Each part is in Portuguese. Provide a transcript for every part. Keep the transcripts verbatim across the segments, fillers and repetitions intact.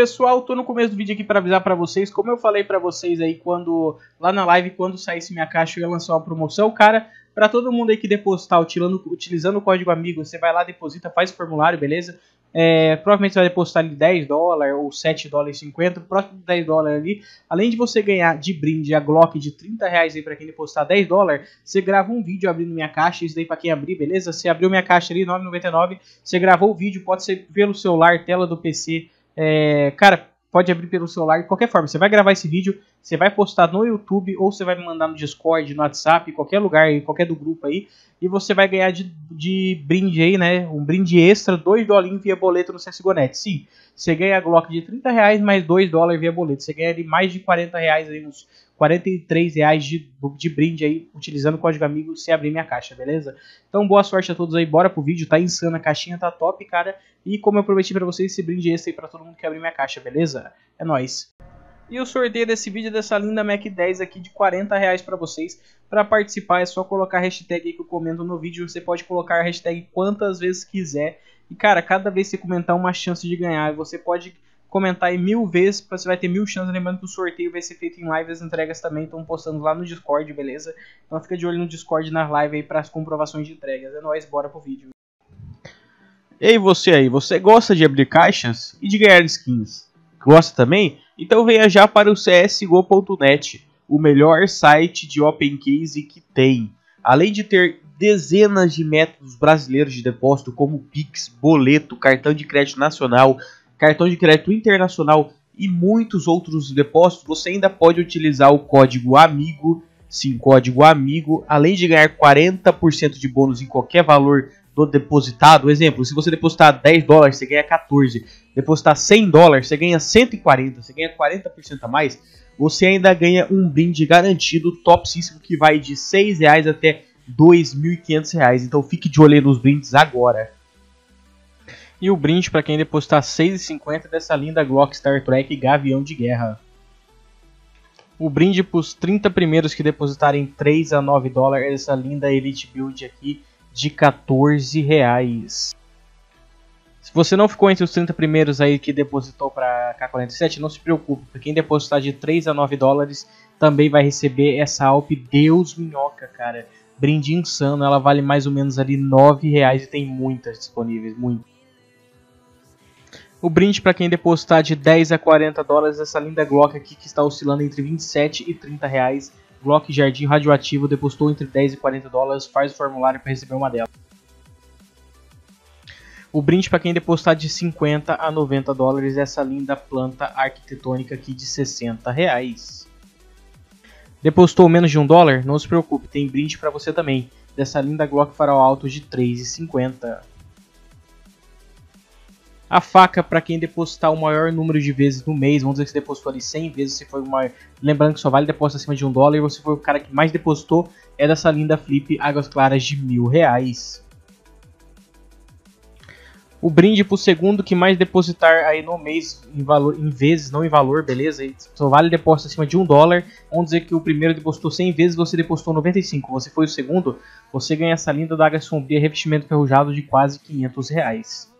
Pessoal, tô no começo do vídeo aqui para avisar para vocês, como eu falei para vocês aí quando lá na live, quando saísse minha caixa, eu ia lançar uma promoção, cara, para todo mundo aí que depositar utilizando, utilizando o código amigo, você vai lá, deposita, faz o formulário, beleza? É, provavelmente você vai depositar ali dez dólares ou sete dólares e cinquenta, próximo de dez dólares ali. Além de você ganhar de brinde a Glock de trinta reais aí pra quem depositar dez dólares, você grava um vídeo abrindo minha caixa, isso daí pra quem abrir, beleza? Você abriu minha caixa ali, nove reais e noventa e nove centavos, você gravou o vídeo, pode ser pelo celular, tela do P C, é, cara, pode abrir pelo celular, de qualquer forma, você vai gravar esse vídeo, você vai postar no YouTube ou você vai me mandar no Discord, no WhatsApp, em qualquer lugar, em qualquer do grupo aí, e você vai ganhar de, de brinde aí, né, um brinde extra, dois dólares via boleto no C S G O ponto net. Sim, você ganha a Glock de trinta reais mais dois dólares via boleto, você ganha ali mais de quarenta reais, aí, uns quarenta e três reais de, de brinde aí, utilizando o código amigo, se abrir minha caixa, beleza? Então, boa sorte a todos aí, bora pro vídeo, tá insano, a caixinha tá top, cara, e como eu prometi pra vocês, esse brinde extra aí pra todo mundo que abrir minha caixa, beleza? É nóis! E o sorteio desse vídeo dessa linda MAC dez aqui de quarenta reais para vocês. Para participar é só colocar a hashtag aí que eu comento no vídeo. Você pode colocar a hashtag quantas vezes quiser. E cara, cada vez que você comentar uma chance de ganhar. Você pode comentar aí mil vezes, você vai ter mil chances. Lembrando que o sorteio vai ser feito em live, as entregas também estão postando lá no Discord, beleza? Então fica de olho no Discord, nas lives aí para as comprovações de entregas. É nóis, bora pro vídeo. Ei você aí, você gosta de abrir caixas e de ganhar skins? Gosta também? Então venha já para o C S G O ponto net, o melhor site de open case que tem. Além de ter dezenas de métodos brasileiros de depósito, como Pix, boleto, cartão de crédito nacional, cartão de crédito internacional e muitos outros depósitos, você ainda pode utilizar o código AMIGO, sim, código AMIGO, além de ganhar quarenta por cento de bônus em qualquer valor do depositado. Exemplo, se você depositar dez dólares, você ganha quatorze. Depositar cem dólares, você ganha cento e quarenta. Você ganha quarenta por cento a mais. Você ainda ganha um brinde garantido topíssimo que vai de seis reais até dois mil e quinhentos reais. Então fique de olho nos brindes agora. E o brinde para quem depositar seis reais e cinquenta centavos dessa linda Glock Star Trek Gavião de Guerra. O brinde para os trinta primeiros que depositarem três a nove dólares dessa linda Elite Build aqui de quatorze reais. Se você não ficou entre os trinta primeiros aí que depositou para K quarenta e sete, não se preocupe, porque quem depositar de três a nove dólares também vai receber essa A W P Deus Minhoca, cara. Brinde insano, ela vale mais ou menos ali nove reais e tem muitas disponíveis, muito. O brinde para quem depositar de dez a quarenta dólares, essa linda Glock aqui que está oscilando entre vinte e sete e trinta reais. Glock Jardim Radioativo, depositou entre dez e quarenta dólares, faz o formulário para receber uma delas. O brinde para quem depositar de cinquenta a noventa dólares, essa linda planta arquitetônica aqui de sessenta reais. Depositou menos de um dólar? Não se preocupe, tem brinde para você também, dessa linda Glock Farol Alto de três reais e cinquenta centavos. A faca, para quem depositar o maior número de vezes no mês, vamos dizer que você depositou ali cem vezes, você foi o maior... lembrando que só vale depósito acima de um dólar e você foi o cara que mais depositou, é dessa linda Flip Águas Claras de mil reais. O brinde para o segundo que mais depositar aí no mês, em, valor, em vezes, não em valor, beleza? Só vale depósito acima de um dólar, vamos dizer que o primeiro depositou cem vezes, você depositou noventa e cinco, você foi o segundo, você ganha essa linda da Águas Sombria, revestimento ferrujado de quase quinhentos reais.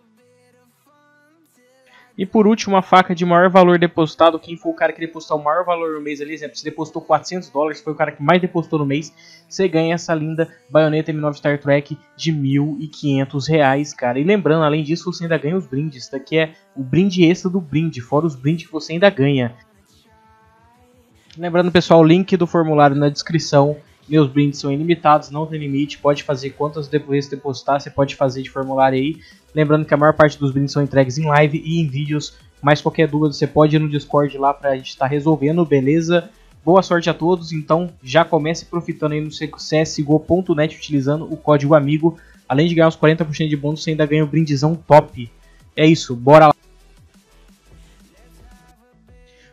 E por último, a faca de maior valor depositado, quem for o cara que depositar o maior valor no mês ali, exemplo, se depositou quatrocentos dólares, foi o cara que mais depositou no mês, você ganha essa linda baioneta M nove Star Trek de mil e quinhentos reais, cara. E lembrando, além disso, você ainda ganha os brindes, isso daqui é o brinde extra do brinde, fora os brindes que você ainda ganha. Lembrando, pessoal, o link do formulário na descrição. Meus brindes são ilimitados, não tem limite, pode fazer quantas vezes depositar, você pode fazer de formulário aí. Lembrando que a maior parte dos brindes são entregues em live e em vídeos, mas qualquer dúvida você pode ir no Discord lá pra gente estar resolvendo, beleza? Boa sorte a todos, então já comece profitando aí no C S G O ponto net utilizando o código AMIGO. Além de ganhar os quarenta por cento de bônus, você ainda ganha um brindezão top. É isso, bora lá!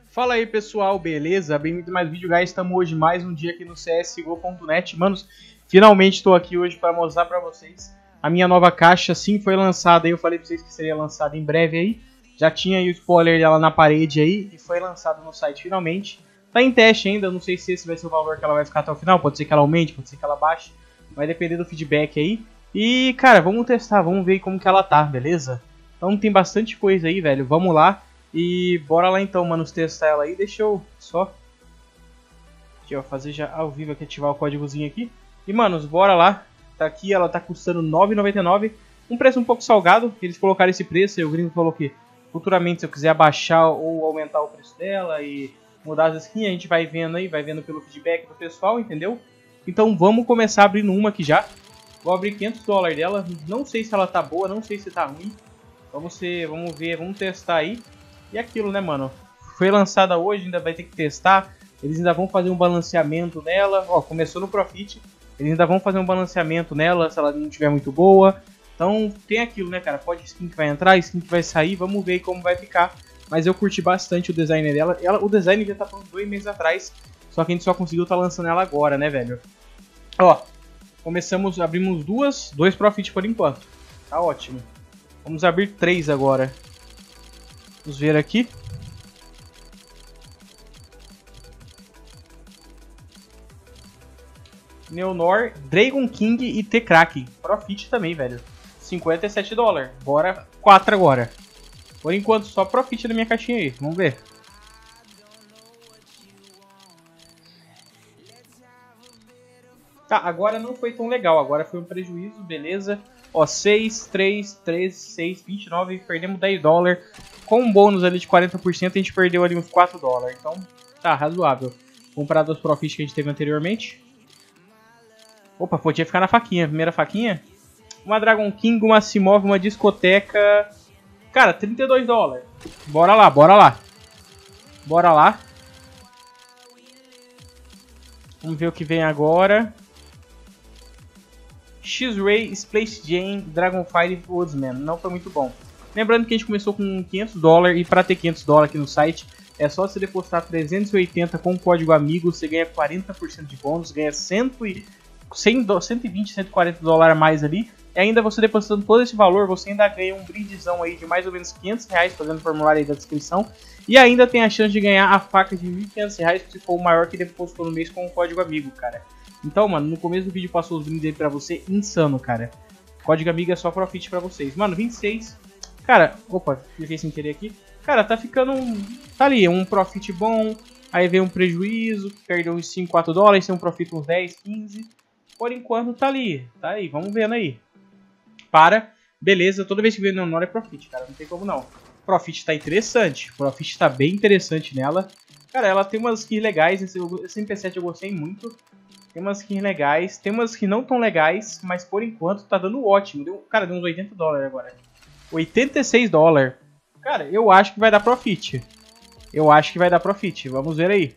Fala aí pessoal, beleza? Bem-vindo a mais um vídeo, guys. Estamos hoje mais um dia aqui no C S G O ponto net. Manos, finalmente estou aqui hoje para mostrar para vocês a minha nova caixa. Sim, foi lançada aí, eu falei para vocês que seria lançada em breve aí. Já tinha aí o spoiler dela na parede aí e foi lançada no site finalmente. Tá em teste ainda, não sei se esse vai ser o valor que ela vai ficar até o final. Pode ser que ela aumente, pode ser que ela baixe. Vai depender do feedback aí. E, cara, vamos testar, vamos ver como que ela tá, beleza? Então tem bastante coisa aí, velho. Vamos lá. E bora lá então, mano, testar ela aí. Deixa eu só aqui, ó, fazer já ao vivo aqui, ativar o códigozinho aqui. E, manos, bora lá. Tá aqui, ela tá custando nove reais e noventa e nove centavos. Um preço um pouco salgado. Eles colocaram esse preço e o gringo falou que futuramente, se eu quiser abaixar ou aumentar o preço dela e mudar as skins, a gente vai vendo aí, vai vendo pelo feedback do pessoal, entendeu? Então vamos começar abrindo uma aqui já. Vou abrir quinhentos dólares dela. Não sei se ela tá boa, não sei se tá ruim. Vamos, ser, vamos ver, vamos testar aí. E aquilo, né, mano? Foi lançada hoje, ainda vai ter que testar. Eles ainda vão fazer um balanceamento nela. Ó, começou no Profit. Eles ainda vão fazer um balanceamento nela, se ela não estiver muito boa. Então tem aquilo, né, cara? Pode skin que vai entrar, skin que vai sair, vamos ver como vai ficar. Mas eu curti bastante o design dela. Ela, o design já tá por dois meses atrás, só que a gente só conseguiu tá lançando ela agora, né, velho? Ó, começamos, abrimos duas, dois Profit por enquanto. Tá ótimo. Vamos abrir três agora. Vamos ver aqui. Neonor, Dragon King e Tekraki. Profit também, velho. cinquenta e sete dólares. Bora, quatro agora. Por enquanto, só Profit na minha caixinha aí. Vamos ver. Tá, agora não foi tão legal. Agora foi um prejuízo, beleza. Ó, seis, três, três, seis, vinte e nove. Perdemos dez dólares. Com um bônus ali de quarenta por cento, a gente perdeu ali uns quatro dólares. Então, tá razoável. Comparado aos Profits que a gente teve anteriormente. Opa, podia ficar na faquinha. Primeira faquinha. Uma Dragon King, uma C-Move, uma discoteca. Cara, trinta e dois dólares. Bora lá, bora lá. Bora lá. Vamos ver o que vem agora. X-Ray, Space Jam, Dragonfire e Woodsman. Não foi muito bom. Lembrando que a gente começou com quinhentos dólares. E para ter quinhentos dólares aqui no site, é só você depositar trezentos e oitenta com o código amigo. Você ganha quarenta por cento de bônus. Ganha cem, cento e vinte, cento e quarenta dólares a mais ali. E ainda você depositando todo esse valor, você ainda ganha um brindezão aí de mais ou menos quinhentos reais, fazendo o formulário aí da descrição. E ainda tem a chance de ganhar a faca de mil e quinhentos reais, se for o maior que depositou no mês com o código amigo, cara. Então, mano, no começo do vídeo passou os brindes aí pra você, insano, cara. Código amigo é só Profit pra vocês. Mano, vinte e seis. Cara, opa, cliquei sem querer aqui. Cara, tá ficando um... Tá ali, um Profit bom, aí vem um prejuízo, perdeu uns cinco, quatro dólares, tem um Profit uns dez, quinze... Por enquanto tá ali, tá aí, vamos vendo aí. Para, beleza, toda vez que vem Neonor é Profit, cara, não tem como não. Profit tá interessante, Profit tá bem interessante nela. Cara, ela tem umas skins legais, esse M P sete eu gostei muito. Tem umas skins legais, tem umas que não tão legais, mas por enquanto tá dando ótimo. Deu, cara, deu uns oitenta dólares agora. oitenta e seis dólares. Cara, eu acho que vai dar Profit. Eu acho que vai dar Profit, vamos ver aí.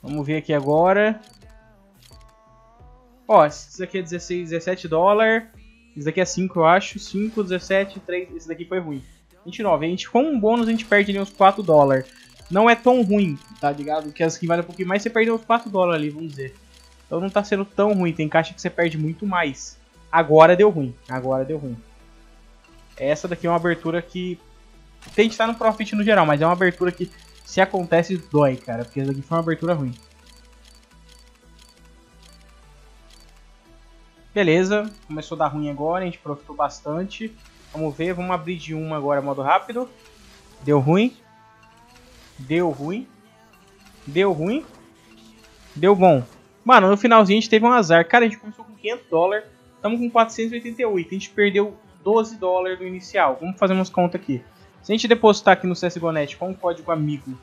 Vamos ver aqui agora... Ó, isso daqui é dezesseis, dezessete dólares. Isso daqui é cinco, eu acho. cinco, dezessete, três. Esse daqui foi ruim. vinte e nove. A gente, com um bônus a gente perde ali uns quatro dólares. Não é tão ruim, tá ligado? Porque as que valem um pouquinho mais, você perde uns quatro dólares ali, vamos dizer. Então não tá sendo tão ruim. Tem caixa que você perde muito mais. Agora deu ruim. Agora deu ruim. Essa daqui é uma abertura que... Tem que estar no Profit no geral, mas é uma abertura que, se acontece, dói, cara. Porque essa daqui foi uma abertura ruim. Beleza, começou a dar ruim agora, a gente profitou bastante. Vamos ver, vamos abrir de uma agora, modo rápido. Deu ruim. Deu ruim. Deu ruim. Deu bom. Mano, no finalzinho a gente teve um azar. Cara, a gente começou com quinhentos dólares, estamos com quatrocentos e oitenta e oito. A gente perdeu doze dólares do inicial. Vamos fazer umas contas aqui. Se a gente depositar aqui no C S G O ponto net com o código amigo,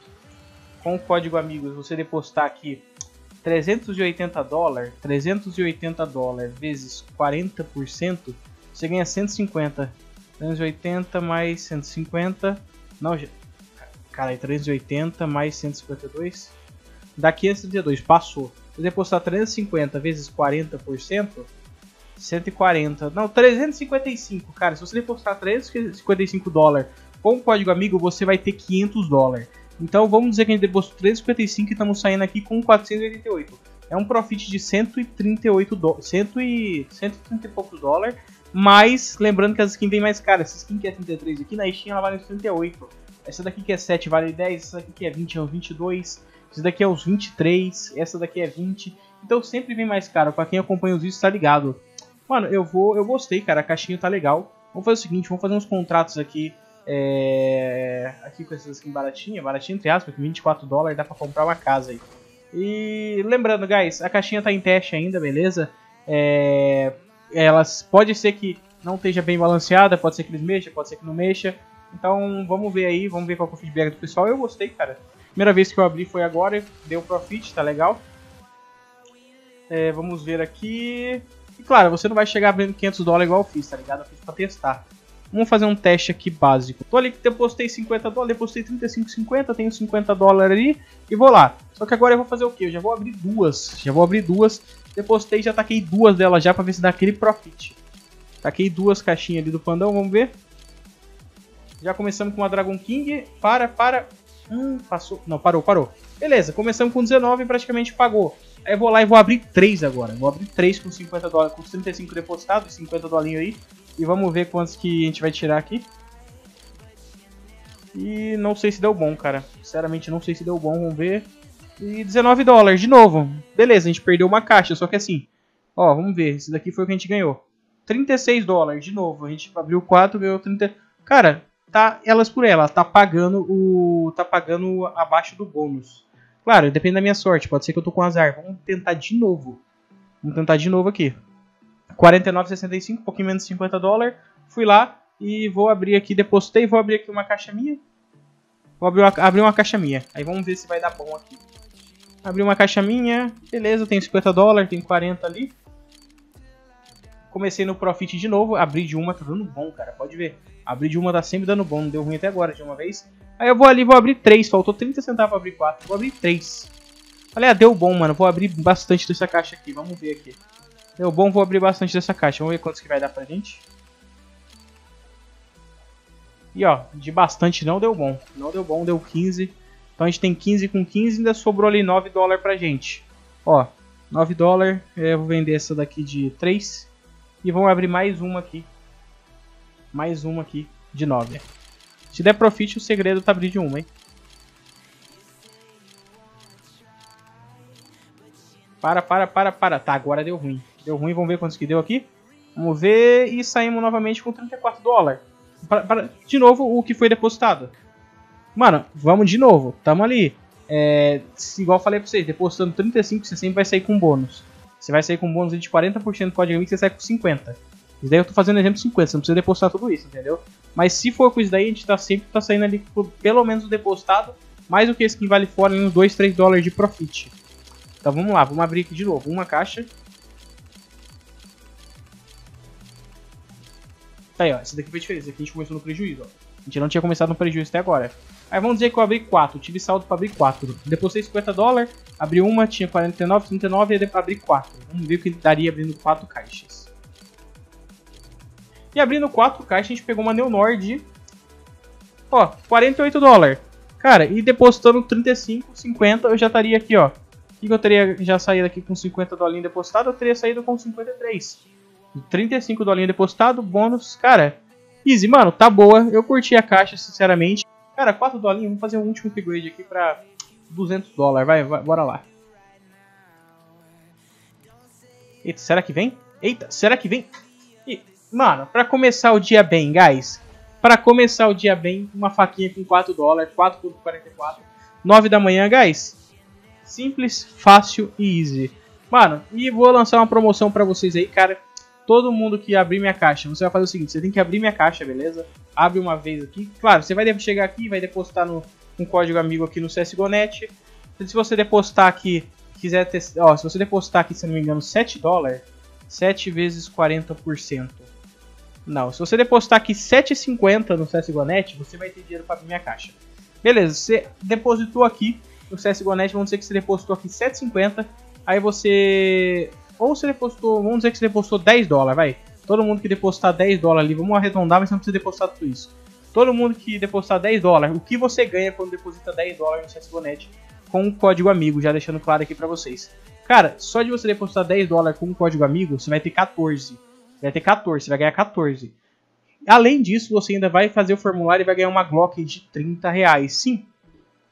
com o código amigo, você depositar aqui... trezentos e oitenta dólares, trezentos e oitenta dólares vezes quarenta por cento, você ganha cento e cinquenta. trezentos e oitenta mais cento e cinquenta, não, cara, trezentos e oitenta mais cento e cinquenta e dois, dá quinhentos e trinta e dois, passou. Se você depositar trezentos e cinquenta vezes quarenta por cento, cento e quarenta, não, trezentos e cinquenta e cinco, cara, se você depositar trezentos e cinquenta e cinco dólares com o código amigo, você vai ter quinhentos dólares. Então vamos dizer que a gente depositou trezentos e cinquenta e cinco e estamos saindo aqui com quatrocentos e oitenta e oito. É um Profit de cento e trinta e oito do... cem e... cento e trinta e poucos dólares. Mas lembrando que as skins vem mais caras. Essa skin que é trinta e três aqui na Steam ela vale uns trinta e oito. Essa daqui que é sete vale dez. Essa daqui que é vinte é uns vinte e dois. Essa daqui é uns vinte e três. Essa daqui é vinte. Então sempre vem mais caro. Pra quem acompanha os vídeos tá ligado. Mano, eu vou, eu gostei, cara. A caixinha tá legal. Vamos fazer o seguinte, vamos fazer uns contratos aqui. É... Aqui com essas skins baratinhas, baratinha entre aspas, que vinte e quatro dólares dá pra comprar uma casa aí. E lembrando, guys, a caixinha tá em teste ainda, beleza? É... Elas pode ser que não esteja bem balanceada, pode ser que eles mexam, pode ser que não mexa. Então vamos ver aí, vamos ver qual é o feedback do pessoal. Eu gostei, cara. Primeira vez que eu abri foi agora, deu profit, tá legal. É, vamos ver aqui. E claro, você não vai chegar abrindo quinhentos dólares igual eu fiz, tá ligado? Eu fiz pra testar. Vamos fazer um teste aqui básico. Tô ali que depostei cinquenta dólares, depostei trinta e cinco e cinquenta, tenho cinquenta dólares ali e vou lá. Só que agora eu vou fazer o quê? Eu já vou abrir duas, já vou abrir duas. Depostei, já taquei duas delas já pra ver se dá aquele profit. Taquei duas caixinhas ali do pandão, vamos ver. Já começamos com a Dragon King, para, para... Hum, passou... Não, parou, parou. Beleza, começamos com dezenove e praticamente pagou. Aí eu vou lá e vou abrir três agora. Vou abrir três com cinquenta dólares, com trinta e cinco depositados, cinquenta dólares aí. E vamos ver quantos que a gente vai tirar aqui. E não sei se deu bom, cara. Sinceramente, não sei se deu bom, vamos ver. E dezenove dólares, de novo. Beleza, a gente perdeu uma caixa, só que assim... Ó, vamos ver, esse daqui foi o que a gente ganhou. trinta e seis dólares, de novo. A gente abriu quatro, ganhou trinta... Cara... Tá, elas por elas, tá pagando o tá pagando abaixo do bônus. Claro, depende da minha sorte, pode ser que eu tô com azar. Vamos tentar de novo. Vamos tentar de novo aqui. quarenta e nove e sessenta e cinco, um pouquinho menos de cinquenta dólares. Fui lá e vou abrir aqui, depostei, vou abrir aqui uma caixa minha. Vou abrir uma, abrir uma caixa minha. Aí vamos ver se vai dar bom aqui. Abri uma caixa minha, beleza, tem cinquenta dólares, tem quarenta ali. Comecei no profit de novo, abri de uma, tá dando bom, cara, pode ver. Abri de uma, tá sempre dando bom, não deu ruim até agora de uma vez. Aí eu vou ali, vou abrir três, faltou trinta centavos pra abrir quatro, vou abrir três. Aliás, deu bom, mano, vou abrir bastante dessa caixa aqui, vamos ver aqui. Deu bom, vou abrir bastante dessa caixa, vamos ver quantos que vai dar pra gente. E ó, de bastante não deu bom, não deu bom, deu quinze. Então a gente tem quinze com quinze, ainda sobrou ali nove dólares pra gente. Ó, nove dólares, eu vou vender essa daqui de três. E vamos abrir mais uma aqui. Mais uma aqui de nove. Se der profit, o segredo tá abrir de uma, hein? Para, para, para, para. Tá, agora deu ruim. Deu ruim, vamos ver quantos que deu aqui. Vamos ver e saímos novamente com trinta e quatro dólares. Para, para, de novo o que foi depositado. Mano, vamos de novo. Tamo ali. É, igual eu falei pra vocês, depositando trinta e cinco, você sempre vai sair com bônus. Você vai sair com um bônus de quarenta por cento do código amigo, você sai com cinquenta. Isso daí eu tô fazendo exemplo cinquenta, você não precisa depositar tudo isso, entendeu? Mas se for com isso daí, a gente tá sempre tá saindo ali por, pelo menos o depositado, mais o que esse que vale fora, uns dois, três dólares de profit. Então vamos lá, vamos abrir aqui de novo, uma caixa. Tá aí, ó, esse daqui foi diferente, esse daqui a gente começou no prejuízo, ó. A gente não tinha começado no prejuízo até agora. Aí vamos dizer que eu abri quatro, tive saldo pra abrir quatro. Depositei cinquenta dólares, abri uma, tinha quarenta e nove, trinta e nove e abri quatro. Vamos ver o que daria abrindo quatro caixas. E abrindo quatro caixas a gente pegou uma Neonor de... Ó, quarenta e oito dólares. Cara, e depositando trinta e cinco, cinquenta eu já estaria aqui, ó. O que eu teria já saído aqui com cinquenta dólares depositado? Eu teria saído com cinquenta e três. trinta e cinco dólares depositado, bônus, cara... Easy, mano, tá boa, eu curti a caixa, sinceramente. Cara, quatro dólares, vamos fazer um último upgrade aqui pra duzentos dólares, vai, vai, bora lá. Eita, será que vem? Eita, será que vem? E, mano, pra começar o dia bem, guys, pra começar o dia bem, uma faquinha com quatro dólares, quatro por quarenta e quatro, nove da manhã, guys. Simples, fácil e easy. Mano, e vou lançar uma promoção pra vocês aí, cara. Todo mundo que abrir minha caixa, você vai fazer o seguinte, você tem que abrir minha caixa, beleza? Abre uma vez aqui, claro, você vai chegar aqui, vai depositar no, um código amigo aqui no C S G O ponto net. Se você depositar aqui, quiser testar, ó, se você depositar aqui, se não me engano, sete dólares, sete vezes quarenta por cento. Não, se você depositar aqui sete reais e cinquenta centavos no C S G O ponto net, você vai ter dinheiro para abrir minha caixa. Beleza, você depositou aqui no C S G O ponto net, vamos dizer que você depositou aqui sete reais e cinquenta centavos, aí você... Ou você depositou, vamos dizer que você depositou dez dólares, vai. Todo mundo que depositar dez dólares ali, vamos arredondar, mas você não precisa depositar tudo isso. Todo mundo que depositar dez dólares, o que você ganha quando deposita dez dólares no C S G O ponto net com um código amigo, já deixando claro aqui pra vocês. Cara, só de você depositar dez dólares com um código amigo, você vai ter quatorze. Vai ter quatorze, você vai ganhar quatorze. Além disso, você ainda vai fazer o formulário e vai ganhar uma Glock de trinta reais, sim.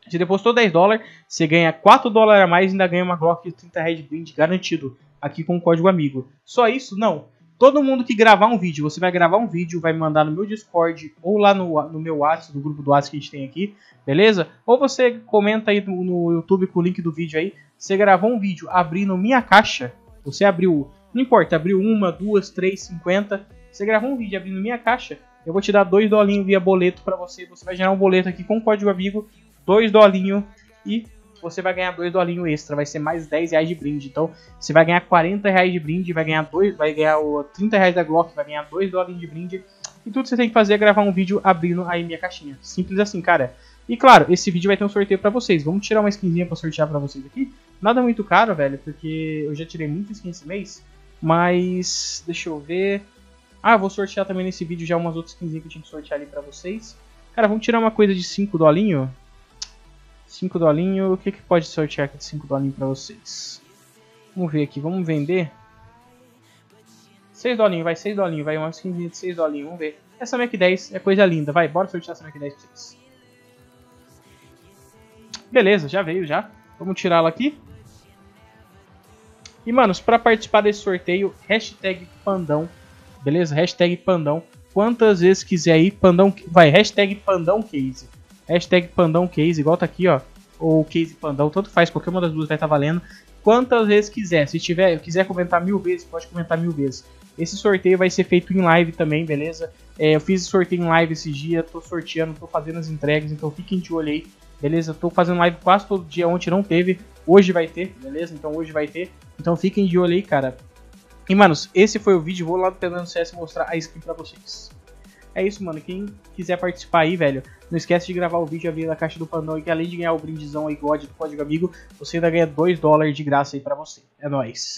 Você depositou dez dólares, você ganha quatro dólares a mais e ainda ganha uma Glock de trinta reais de brinde garantido. Aqui com o código amigo. Só isso? Não. Todo mundo que gravar um vídeo, você vai gravar um vídeo, vai mandar no meu Discord ou lá no, no meu WhatsApp, do grupo do WhatsApp que a gente tem aqui, beleza? Ou você comenta aí no, no YouTube com o link do vídeo aí, você gravou um vídeo abrindo minha caixa, você abriu, não importa, abriu uma, duas, três, cinquenta, você gravou um vídeo abrindo minha caixa, eu vou te dar dois dolinhos via boleto pra você, você vai gerar um boleto aqui com o código amigo, dois dolinhos e... você vai ganhar dois dolinhos extra, vai ser mais dez reais de brinde. Então, você vai ganhar quarenta reais de brinde, vai ganhar, dois, vai ganhar trinta reais da Glock, vai ganhar dois dolinhos de brinde. E tudo que você tem que fazer é gravar um vídeo abrindo aí minha caixinha. Simples assim, cara. E claro, esse vídeo vai ter um sorteio pra vocês. Vamos tirar uma skinzinha pra sortear pra vocês aqui. Nada muito caro, velho, porque eu já tirei muita skin esse mês. Mas, deixa eu ver... Ah, eu vou sortear também nesse vídeo já umas outras skinzinhas que eu tinha que sortear ali pra vocês. Cara, vamos tirar uma coisa de cinco dolinhos... cinco dolinhos, o que, que pode sortear aqui de cinco dolinhos pra vocês? Vamos ver aqui, vamos vender. seis dolinhos, vai, seis dolinhos, vai, uma skinzinha de seis dolinhos, vamos ver. Essa Mac dez é coisa linda, vai, bora sortear essa Mac dez pra vocês. Beleza, já veio já. Vamos tirá-la aqui. E, manos, pra participar desse sorteio, hashtag Pandão, beleza? Hashtag Pandão, quantas vezes quiser aí, Pandão, vai, hashtag Pandão Case. Hashtag Pandão Case, igual tá aqui, ó. Ou Case Pandão, tanto faz, qualquer uma das duas vai estar valendo. Quantas vezes quiser. Se tiver, quiser comentar mil vezes, pode comentar mil vezes. Esse sorteio vai ser feito em live também, beleza? É, eu fiz sorteio em live esses dias, tô sorteando, tô fazendo as entregas, então fiquem de olho aí, beleza? Tô fazendo live quase todo dia, ontem não teve, hoje vai ter, beleza? Então hoje vai ter, então fiquem de olho aí, cara. E, manos, esse foi o vídeo, vou lá no Pedro C S mostrar a skin pra vocês. É isso, mano, quem quiser participar aí, velho, não esquece de gravar o vídeo abrindo a caixa do Pandão e que além de ganhar o brindezão aí, God, do código amigo, você ainda ganha dois dólares de graça aí pra você. É nóis.